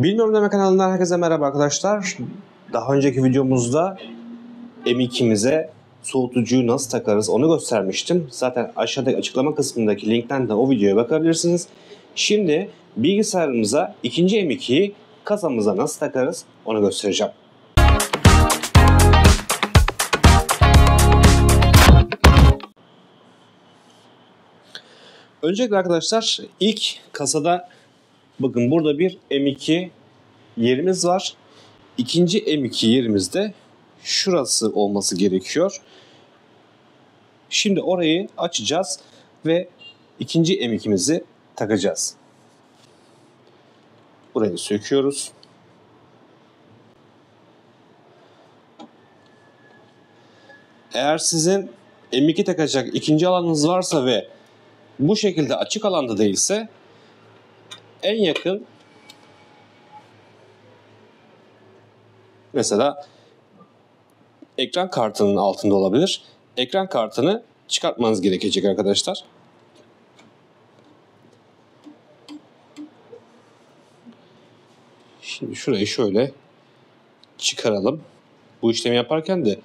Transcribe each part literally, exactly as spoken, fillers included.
Bilmiyorum Deme kanalından herkese merhaba arkadaşlar. Daha önceki videomuzda M iki'mize soğutucuyu nasıl takarız onu göstermiştim. Zaten aşağıdaki açıklama kısmındaki linkten de o videoya bakabilirsiniz. Şimdi bilgisayarımıza ikinci M iki'yi kasamıza nasıl takarız onu göstereceğim. Öncelikle arkadaşlar ilk kasada bakın burada bir M iki yerimiz var. İkinci M iki yerimizde şurası olması gerekiyor. Şimdi orayı açacağız ve ikinci M iki'mizi takacağız. Burayı söküyoruz. Eğer sizin M iki takacak ikinci alanınız varsa ve bu şekilde açık alanda değilse en yakın mesela ekran kartının altında olabilir. Ekran kartını çıkartmanız gerekecek arkadaşlar. Şimdi şurayı şöyle çıkaralım. Bu işlemi yaparken de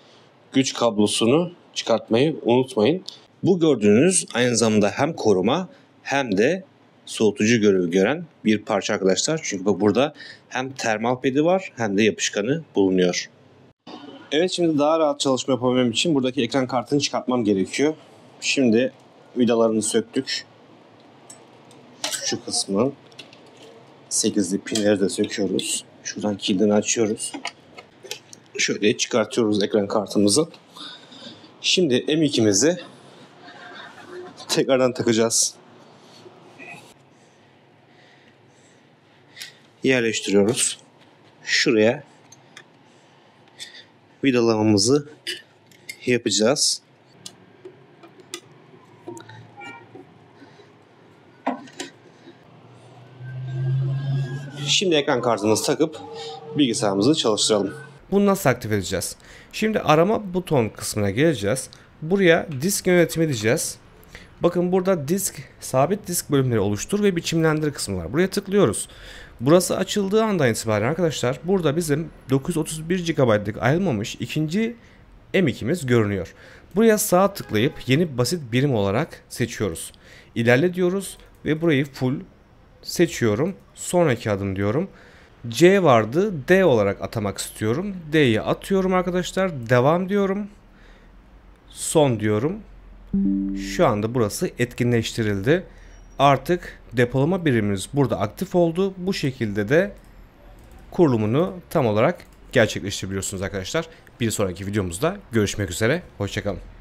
güç kablosunu çıkartmayı unutmayın. Bu gördüğünüz aynı zamanda hem koruma hem de soğutucu görevi gören bir parça arkadaşlar. Çünkü bak burada hem termal pedi var hem de yapışkanı bulunuyor. Evet, şimdi daha rahat çalışma yapabilmem için buradaki ekran kartını çıkartmam gerekiyor. Şimdi vidalarını söktük. Şu kısmın sekizli pinleri de söküyoruz. Şuradan kilidini açıyoruz. Şöyle çıkartıyoruz ekran kartımızı. Şimdi M iki'mizi tekrardan takacağız. Yerleştiriyoruz. Şuraya vidalamamızı yapacağız. Şimdi ekran kartımızı takıp bilgisayarımızı çalıştıralım. Bunu nasıl aktif edeceğiz? Şimdi arama buton kısmına geleceğiz. Buraya disk yönetimi diyeceğiz. Bakın burada disk, sabit disk bölümleri oluştur ve biçimlendir kısmı var. Buraya tıklıyoruz. Burası açıldığı andan itibaren arkadaşlar burada bizim dokuz yüz otuz bir gigabaytlık ayrılmamış ikinci M iki'miz görünüyor. Buraya sağ tıklayıp yeni basit birim olarak seçiyoruz. İlerle diyoruz ve burayı full seçiyorum. Sonraki adım diyorum. C vardı, D olarak atamak istiyorum. D'yi atıyorum arkadaşlar. Devam diyorum. Son diyorum. Şu anda burası etkinleştirildi. Artık depolama birimimiz burada aktif oldu. Bu şekilde de kurulumunu tam olarak gerçekleştirebiliyorsunuz arkadaşlar. Bir sonraki videomuzda görüşmek üzere. Hoşçakalın.